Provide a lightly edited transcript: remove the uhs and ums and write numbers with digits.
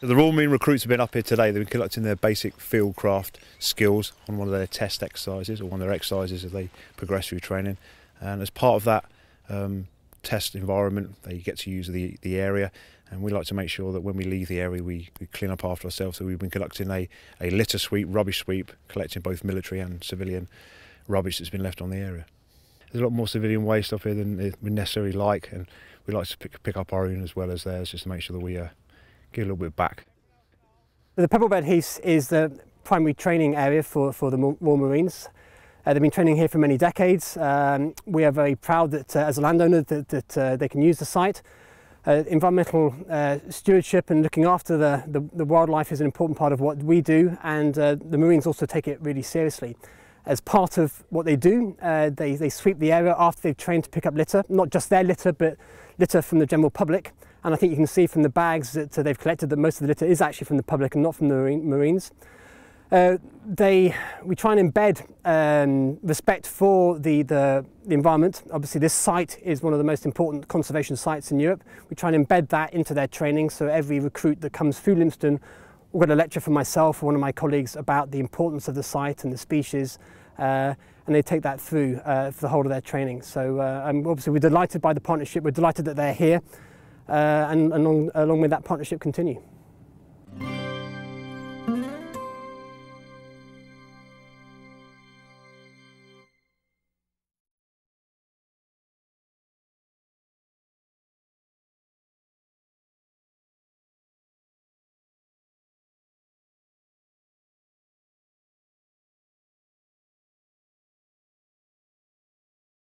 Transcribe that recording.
The Royal Marine recruits have been up here today. They've been conducting their basic fieldcraft skills on one of their test exercises, or one of their exercises as they progress through training. And as part of that test environment, they get to use the area. And we like to make sure that when we leave the area, we clean up after ourselves. So we've been conducting a litter sweep, rubbish sweep, collecting both military and civilian rubbish that's been left on the area. There's a lot more civilian waste up here than we necessarily like, and we like to pick up our own as well as theirs, just to make sure that we get a little bit back. The Pebblebed Heaths is the primary training area for the Royal Marines. They've been training here for many decades. We are very proud that as a landowner that they can use the site. Environmental stewardship and looking after the wildlife is an important part of what we do, and the Marines also take it really seriously. As part of what they do, they sweep the area after they've trained to pick up litter, not just their litter, but litter from the general public. And I think you can see from the bags that they've collected that most of the litter is actually from the public and not from the Marines. We try and embed respect for the environment. Obviously this site is one of the most important conservation sites in Europe. We try and embed that into their training, so every recruit that comes through Lympstone will get a lecture from myself or one of my colleagues about the importance of the site and the species. And they take that through for the whole of their training. So obviously we're delighted by the partnership, we're delighted that they're here, and along with that partnership continue.